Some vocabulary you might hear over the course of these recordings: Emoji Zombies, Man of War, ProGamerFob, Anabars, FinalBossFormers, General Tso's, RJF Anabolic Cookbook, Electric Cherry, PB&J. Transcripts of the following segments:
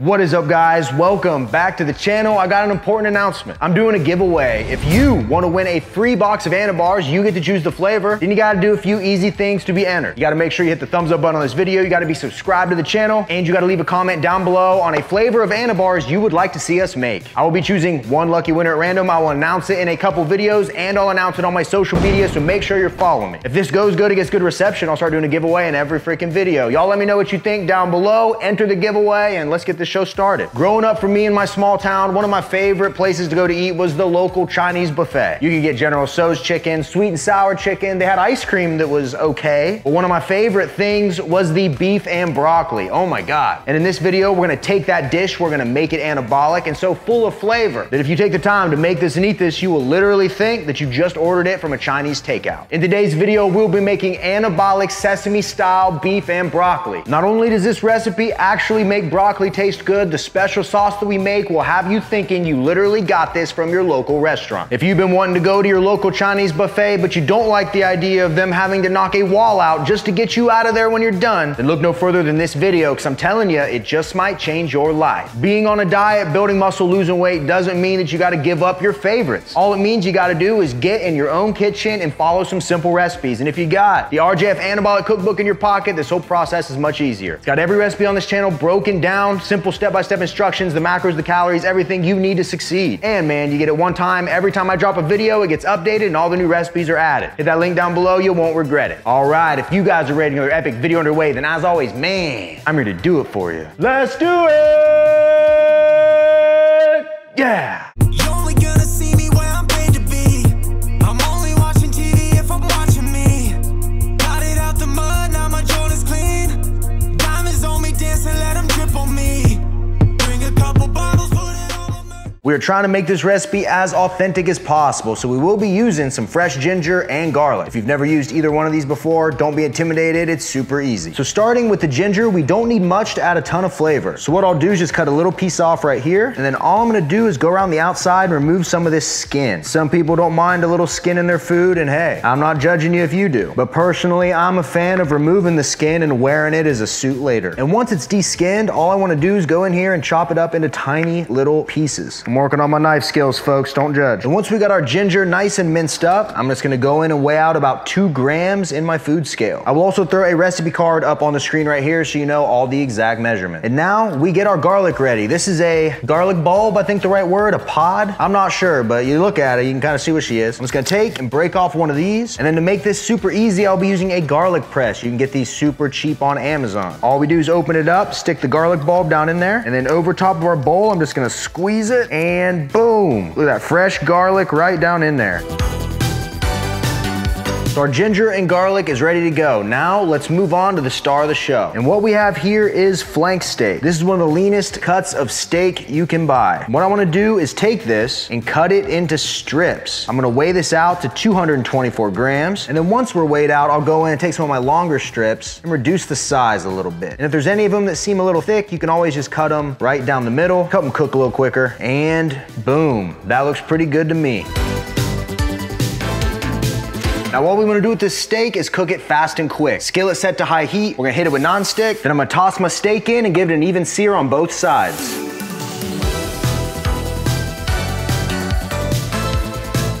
What is up, guys? Welcome back to the channel. I got an important announcement. I'm doing a giveaway. If you want to win a free box of Anabars, you get to choose the flavor. Then you got to do a few easy things to be entered. You got to make sure you hit the thumbs up button on this video. You got to be subscribed to the channel, and you got to leave a comment down below on a flavor of Anabars you would like to see us make. I will be choosing one lucky winner at random. I will announce it in a couple videos, and I'll announce it on my social media, so make sure you're following me. If this goes good, it gets good reception, I'll start doing a giveaway in every freaking video. Y'all let me know what you think down below. Enter the giveaway, and let's get this show started. Growing up for me in my small town, one of my favorite places to go to eat was the local Chinese buffet. You could get General Tso's chicken, sweet and sour chicken. They had ice cream that was okay. But one of my favorite things was the beef and broccoli. Oh my God. And in this video, we're gonna take that dish, we're gonna make it anabolic and so full of flavor that if you take the time to make this and eat this, you will literally think that you just ordered it from a Chinese takeout. In today's video, we'll be making anabolic sesame style beef and broccoli. Not only does this recipe actually make broccoli taste good, the special sauce that we make will have you thinking you literally got this from your local restaurant. If you've been wanting to go to your local Chinese buffet, but you don't like the idea of them having to knock a wall out just to get you out of there when you're done, then look no further than this video, because I'm telling you, it just might change your life. Being on a diet, building muscle, losing weight doesn't mean that you got to give up your favorites. All it means you got to do is get in your own kitchen and follow some simple recipes. And if you got the RJF Anabolic Cookbook in your pocket, this whole process is much easier. It's got every recipe on this channel broken down, simple step-by-step instructions, the macros, the calories, everything you need to succeed. And man, you get it one time. Every time I drop a video, it gets updated and all the new recipes are added. Hit that link down below, you won't regret it. All right, if you guys are ready to go, your epic video underway, then as always, man, I'm here to do it for you. Let's do it! Yeah! You're only gonna see me when I'm paid to be. I'm only watching TV if I'm watching me. Got it out the mud, now my joint is clean. Diamonds on me, dancing, let them drip on me. We are trying to make this recipe as authentic as possible, so we will be using some fresh ginger and garlic. If you've never used either one of these before, don't be intimidated, it's super easy. So starting with the ginger, we don't need much to add a ton of flavor. So what I'll do is just cut a little piece off right here, and then all I'm gonna do is go around the outside and remove some of this skin. Some people don't mind a little skin in their food, and hey, I'm not judging you if you do. But personally, I'm a fan of removing the skin and wearing it as a suit later. And once it's de-skinned, all I wanna do is go in here and chop it up into tiny little pieces. I'm working on my knife skills, folks, don't judge. And once we got our ginger nice and minced up, I'm just gonna go in and weigh out about 2 grams in my food scale. I will also throw a recipe card up on the screen right here so you know all the exact measurement. And now we get our garlic ready. This is a garlic bulb, I think the right word, a pod. I'm not sure, but you look at it, you can kind of see what she is. I'm just gonna take and break off one of these. And then to make this super easy, I'll be using a garlic press. You can get these super cheap on Amazon. All we do is open it up, stick the garlic bulb down in there, and then over top of our bowl, I'm just gonna squeeze it. And boom, look at that fresh garlic right down in there. So our ginger and garlic is ready to go. Now let's move on to the star of the show. And what we have here is flank steak. This is one of the leanest cuts of steak you can buy. What I wanna do is take this and cut it into strips. I'm gonna weigh this out to 224 grams. And then once we're weighed out, I'll go in and take some of my longer strips and reduce the size a little bit. And if there's any of them that seem a little thick, you can always just cut them right down the middle, cut them cook a little quicker, and boom, that looks pretty good to me. Now what we wanna do with this steak is cook it fast and quick. Skillet set to high heat, we're gonna hit it with nonstick, then I'm gonna toss my steak in and give it an even sear on both sides.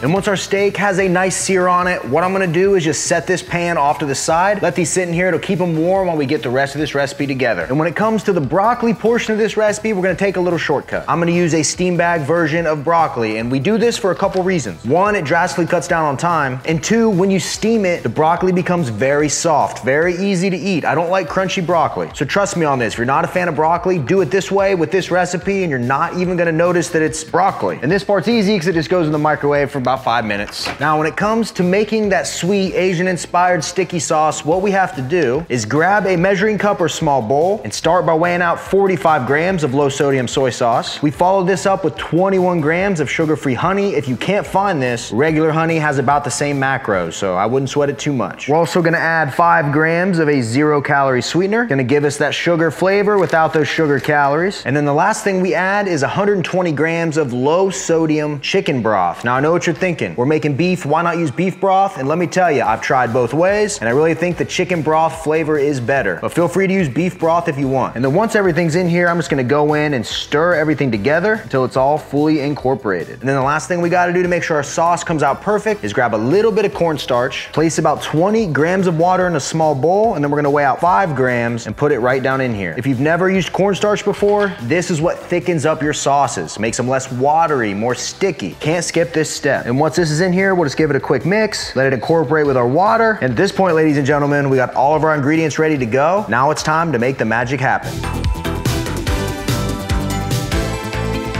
And once our steak has a nice sear on it, what I'm gonna do is just set this pan off to the side, let these sit in here, it'll keep them warm while we get the rest of this recipe together. And when it comes to the broccoli portion of this recipe, we're gonna take a little shortcut. I'm gonna use a steam bag version of broccoli, and we do this for a couple reasons. One, it drastically cuts down on time, and two, when you steam it, the broccoli becomes very soft, very easy to eat. I don't like crunchy broccoli, so trust me on this. If you're not a fan of broccoli, do it this way with this recipe, and you're not even gonna notice that it's broccoli. And this part's easy because it just goes in the microwave for about 5 minutes. Now, when it comes to making that sweet Asian-inspired sticky sauce, what we have to do is grab a measuring cup or small bowl and start by weighing out 45 grams of low-sodium soy sauce. We follow this up with 21 grams of sugar-free honey. If you can't find this, regular honey has about the same macros, so I wouldn't sweat it too much. We're also gonna add 5 grams of a zero-calorie sweetener, gonna give us that sugar flavor without those sugar calories. And then the last thing we add is 120 grams of low-sodium chicken broth. Now, I know what you're thinking. We're making beef, why not use beef broth? And let me tell you, I've tried both ways, and I really think the chicken broth flavor is better. But feel free to use beef broth if you want. And then once everything's in here, I'm just gonna go in and stir everything together until it's all fully incorporated. And then the last thing we gotta do to make sure our sauce comes out perfect is grab a little bit of cornstarch, place about 20 grams of water in a small bowl, and then we're gonna weigh out 5 grams and put it right down in here. If you've never used cornstarch before, this is what thickens up your sauces, makes them less watery, more sticky. Can't skip this step. And once this is in here, we'll just give it a quick mix, let it incorporate with our water. And at this point, ladies and gentlemen, we got all of our ingredients ready to go. Now it's time to make the magic happen.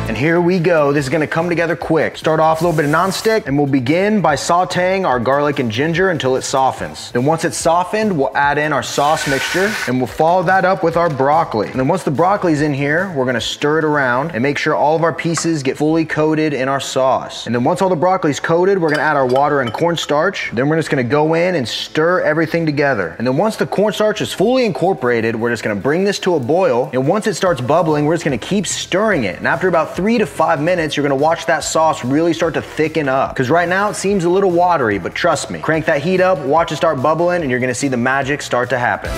And here we go, this is gonna come together quick. Start off a little bit of nonstick, and we'll begin by sauteing our garlic and ginger until it softens. Then once it's softened, we'll add in our sauce mixture, and we'll follow that up with our broccoli. And then once the broccoli's in here, we're gonna stir it around and make sure all of our pieces get fully coated in our sauce. And then once all the broccoli's coated, we're gonna add our water and cornstarch. Then we're just gonna go in and stir everything together. And then once the cornstarch is fully incorporated, we're just gonna bring this to a boil. And once it starts bubbling, we're just gonna keep stirring it. And after about 3 to 5 minutes, you're gonna watch that sauce really start to thicken up. Cause right now it seems a little watery, but trust me, crank that heat up, watch it start bubbling, and you're gonna see the magic start to happen.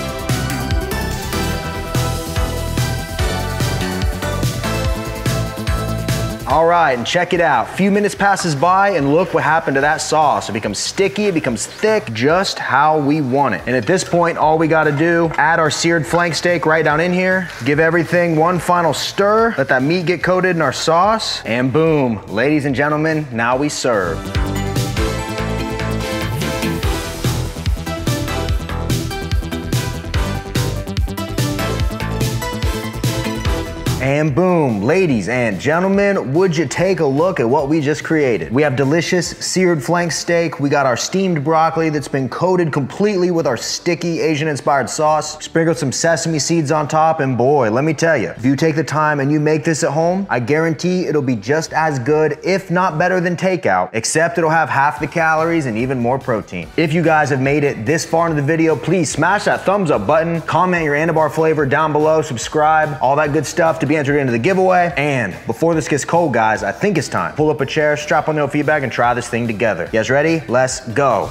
All right, and check it out. A few minutes passes by, and look what happened to that sauce. It becomes sticky, it becomes thick, just how we want it. And at this point, all we gotta do, add our seared flank steak right down in here, give everything one final stir, let that meat get coated in our sauce, and boom, ladies and gentlemen, now we serve. And boom, ladies and gentlemen, would you take a look at what we just created? We have delicious seared flank steak. We got our steamed broccoli that's been coated completely with our sticky Asian-inspired sauce. Sprinkled some sesame seeds on top, and boy, let me tell you, if you take the time and you make this at home, I guarantee it'll be just as good, if not better than takeout, except it'll have half the calories and even more protein. If you guys have made it this far into the video, please smash that thumbs up button, comment your Anabar flavor down below, subscribe, all that good stuff to be entered into the giveaway. And before this gets cold, guys, I think it's time. Pull up a chair, strap on the feedback, and try this thing together. You guys ready? Let's go.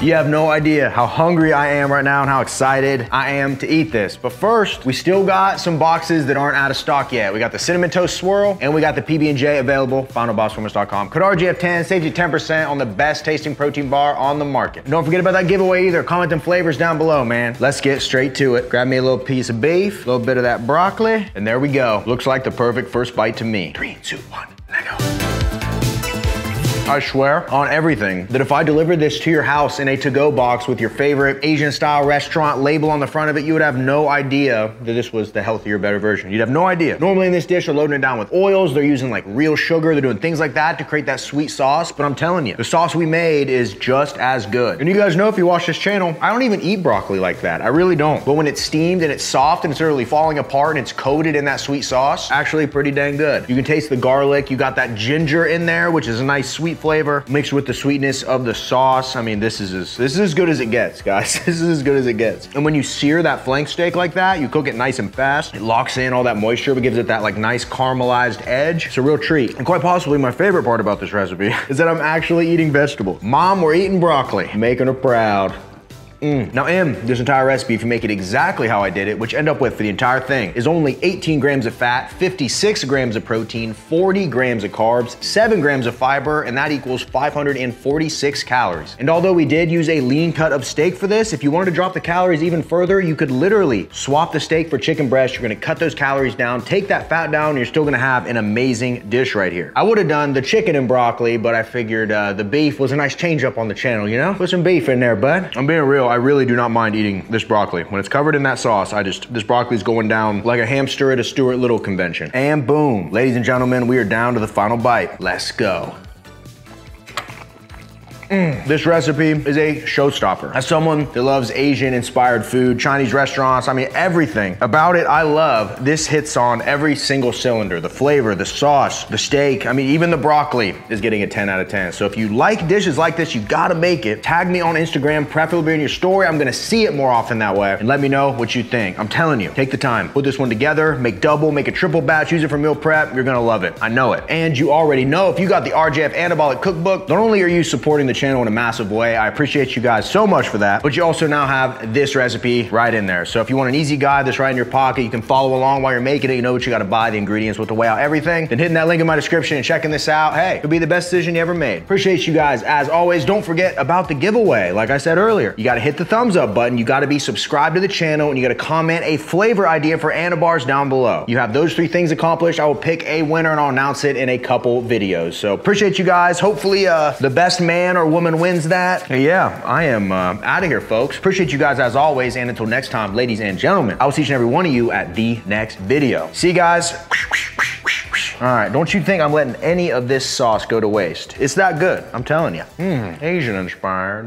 You have no idea how hungry I am right now and how excited I am to eat this. But first, we still got some boxes that aren't out of stock yet. We got the Cinnamon Toast Swirl, and we got the PB&J available, FinalBossFormers.com. Code RJF10 saves you 10% on the best tasting protein bar on the market. And don't forget about that giveaway either. Comment them flavors down below, man. Let's get straight to it. Grab me a little piece of beef, a little bit of that broccoli, and there we go. Looks like the perfect first bite to me. 3, 2, 1, let go. I swear on everything that if I delivered this to your house in a to-go box with your favorite Asian-style restaurant label on the front of it, you would have no idea that this was the healthier, better version. You'd have no idea. Normally in this dish, they're loading it down with oils. They're using like real sugar. They're doing things like that to create that sweet sauce. But I'm telling you, the sauce we made is just as good. And you guys know if you watch this channel, I don't even eat broccoli like that. I really don't. But when it's steamed and it's soft and it's literally falling apart and it's coated in that sweet sauce, actually pretty dang good. You can taste the garlic. You got that ginger in there, which is a nice sweet flavor mixed with the sweetness of the sauce. I mean, this is as good as it gets, guys. This is as good as it gets. And when you sear that flank steak like that, you cook it nice and fast. It locks in all that moisture, but gives it that like nice caramelized edge. It's a real treat. And quite possibly my favorite part about this recipe is that I'm actually eating vegetables. Mom, we're eating broccoli. Making her proud. Now in this entire recipe, if you make it exactly how I did it, which end up with for the entire thing, is only 18 grams of fat, 56 grams of protein, 40 grams of carbs, 7 grams of fiber, and that equals 546 calories. And although we did use a lean cut of steak for this, if you wanted to drop the calories even further, you could literally swap the steak for chicken breast. You're gonna cut those calories down, take that fat down, and you're still gonna have an amazing dish right here. I would've done the chicken and broccoli, but I figured the beef was a nice change up on the channel, you know? Put some beef in there, bud. I'm being real. I really do not mind eating this broccoli. When it's covered in that sauce, this broccoli's going down like a hamster at a Stuart Little convention. And boom, ladies and gentlemen, we are down to the final bite. Let's go. This recipe is a showstopper. As someone that loves Asian-inspired food, Chinese restaurants, I mean, everything about it I love, this hits on every single cylinder. The flavor, the sauce, the steak, I mean, even the broccoli is getting a 10 out of 10. So if you like dishes like this, you gotta make it. Tag me on Instagram, preferably in your story. I'm gonna see it more often that way. And let me know what you think. I'm telling you, take the time, put this one together, make double, make a triple batch, use it for meal prep. You're gonna love it. I know it. And you already know, if you got the RJF Anabolic Cookbook, not only are you supporting the channel in a massive way, I appreciate you guys so much for that, but you also now have this recipe right in there. So if you want an easy guide that's right in your pocket, you can follow along while you're making it, you know what you gotta buy, the ingredients, what to weigh out, everything, then hitting that link in my description and checking this out, hey, it'll be the best decision you ever made. Appreciate you guys as always. Don't forget about the giveaway. Like I said earlier, you gotta hit the thumbs up button, you gotta be subscribed to the channel, and you gotta comment a flavor idea for Anabars down below. You have those three things accomplished, I will pick a winner and I'll announce it in a couple videos. So appreciate you guys. Hopefully the best man or woman wins that. Yeah, I am out of here, folks. Appreciate you guys as always, and until next time, ladies and gentlemen, I will see each and every one of you at the next video. See you guys. All right, don't you think I'm letting any of this sauce go to waste. It's that good, I'm telling you. Asian inspired.